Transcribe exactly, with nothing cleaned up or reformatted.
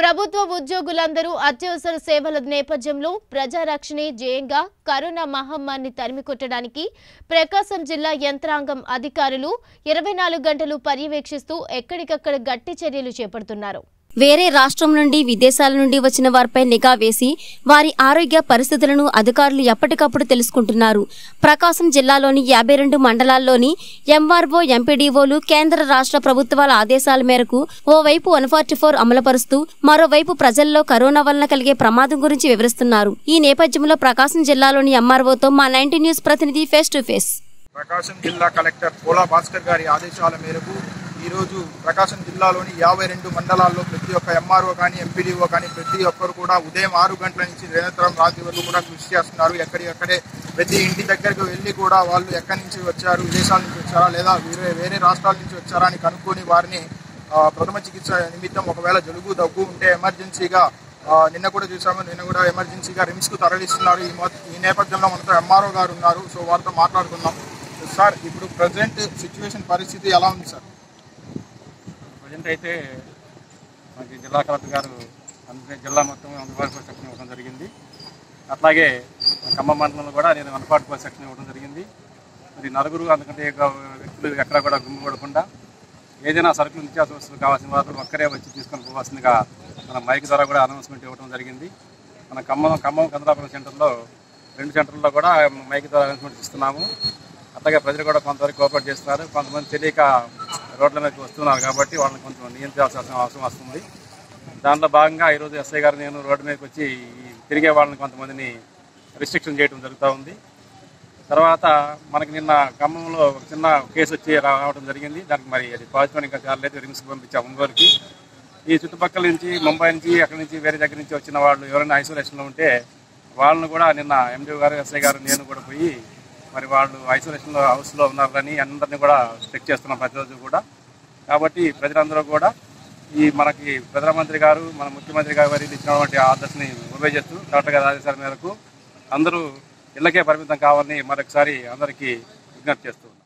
ప్రభుత్వ ఉద్యోగులందరూ అత్యవసర సేవల నేపథ్యంలో ప్రజా రక్షణే జయంగా కరోనా మహమ్మారిని తరిమికొట్టడానికి ప్రకాశం జిల్లా యంత్రాంగం అధికారులు ఇరవై నాలుగు గంటలు పర్యవేక్షిస్తూ ఎక్కడికక్కడ గట్టి చర్యలు చేపడుతున్నారు. వేరే రాష్ట్రం నుండి విదేశాల నుండి వచ్చిన వారిపై నిఘా వేసి వారి ఆరోగ్య పరిస్థితులను అధికారులు ఎప్పటికప్పుడు తెలుసుకుంటున్నారు. ప్రకాశం జిల్లాలోని యాభై రెండు మండలాల్లోని ఎంఆర్ఓ ఎంపీడీఓలు కేంద్ర రాష్ట్ర ప్రభుత్వాల ఆదేశాల మేరకు ఓవైపు వన్ ఫార్టీ ఫోర్ అమలుపరుస్తూ మరోవైపు ప్రజల్లో కరోనా వలన కలిగే ప్రమాదం గురించి వివరిస్తున్నారు. ఈ నేపథ్యంలో ప్రకాశం జిల్లాలోని ఎంఆర్ఓతో మా నైన్టీ న్యూస్ ప్రతినిధి ఫేస్ టు ఫేస్. ప్రకాశం జిల్లా కలెక్టర్ పోలా భాస్కర్ గారి ఆదేశాల మేరకు ఈరోజు ప్రకాశం జిల్లాలోని యాభై రెండు మండలాల్లో ప్రతి ఒక్క ఎంఆర్ఓ కానీ ఎంపీడీఓ కానీ ప్రతి ఒక్కరు కూడా ఉదయం ఆరు గంటల నుంచి నిరంతరం రాత్రి వరకు కూడా కృషి చేస్తున్నారు. ఎక్కడికక్కడే ప్రతి ఇంటి దగ్గరకు వెళ్ళి కూడా వాళ్ళు ఎక్కడి నుంచి వచ్చారు, విదేశాల నుంచి వచ్చారా లేదా వేరే వేరే రాష్ట్రాల నుంచి వచ్చారా అని కనుక్కొని వారిని ప్రథమ చికిత్స నిమిత్తం ఒకవేళ జలుబు దగ్గు ఉంటే ఎమర్జెన్సీగా నిన్న కూడా చూసాము, నిన్న కూడా ఎమర్జెన్సీగా రిమ్స్కు తరలిస్తున్నారు. ఈ ఈ నేపథ్యంలో మనతో ఎంఆర్ఓ గారు ఉన్నారు, సో వారితో మాట్లాడుకున్నాం. సార్, ఇప్పుడు ప్రజెంట్ సిచ్యువేషన్ పరిస్థితి ఎలా ఉంది సార్? ప్రజెంట్ అయితే మనకి జిల్లా కలెక్టర్ గారు అందుకే జిల్లా మొత్తం అందుబాటులో సెక్షన్ ఇవ్వడం జరిగింది. అట్లాగే ఖమ్మం మండలంలో కూడా నేను అందుబాటులో సెక్షన్ ఇవ్వడం జరిగింది. మరి నలుగురు అందుకంటే వ్యక్తులు ఎక్కడ కూడా గుమ్మి కొడకుండా ఏదైనా సరుకులు నిత్యావసర వస్తువులు కావాల్సిన వారు ఒక్కరే వచ్చి తీసుకొని పోవాల్సిందిగా మన మైక్ ద్వారా కూడా అనౌన్స్మెంట్ ఇవ్వడం జరిగింది. మన ఖమ్మం ఖమ్మం కందరాపురం సెంటర్లో రెండు సెంటర్లో కూడా మైక్ ద్వారా అనౌన్స్మెంట్ ఇస్తున్నాము. అట్లాగే ప్రజలు కూడా కొంతవరకు కోఆపరేట్ చేస్తున్నారు. కొంతమంది తెలియక రోడ్ల మీదకి వస్తున్నారు కాబట్టి వాళ్ళని కొంచెం నియంత్రించాల్సిన అవసరం వస్తుంది. దాంట్లో భాగంగా ఈరోజు ఎస్ఐ గారు నేను రోడ్డు మీదకి వచ్చి తిరిగే వాళ్ళని కొంతమందిని రిస్ట్రిక్షన్ చేయడం జరుగుతూ ఉంది. తర్వాత మనకి నిన్న ఖమ్మంలో ఒక చిన్న కేసు వచ్చి రావడం జరిగింది. దానికి మరి అది పాజిటివ్ ఇంకా చాలా అయితే రిమ్స్కి పంపించాము. ఒంగోలుకి ఈ చుట్టుపక్కల నుంచి ముంబై నుంచి అక్కడి నుంచి వేరే దగ్గర నుంచి వచ్చిన వాళ్ళు ఎవరైనా ఐసోలేషన్లో ఉంటే వాళ్ళని కూడా నిన్న ఎండీఓ గారు ఎస్ఐ గారు నేను కూడా పోయి మరి వాళ్ళు ఐసోలేషన్లో హౌస్లో ఉన్నారని అందరినీ కూడా చెక్ చేస్తున్నాం ప్రతిరోజు కూడా. కాబట్టి ప్రజలందరూ కూడా ఈ మనకి ప్రధానమంత్రి గారు మన ముఖ్యమంత్రి గారు వారికి ఇచ్చినటువంటి ఆర్డర్స్ని ఉభయ చేస్తూ కలెక్టర్ గారి ఆదేశాల మేరకు అందరూ ఇళ్లకే పరిమితం కావాలని మరొకసారి అందరికీ విజ్ఞప్తి చేస్తున్నారు.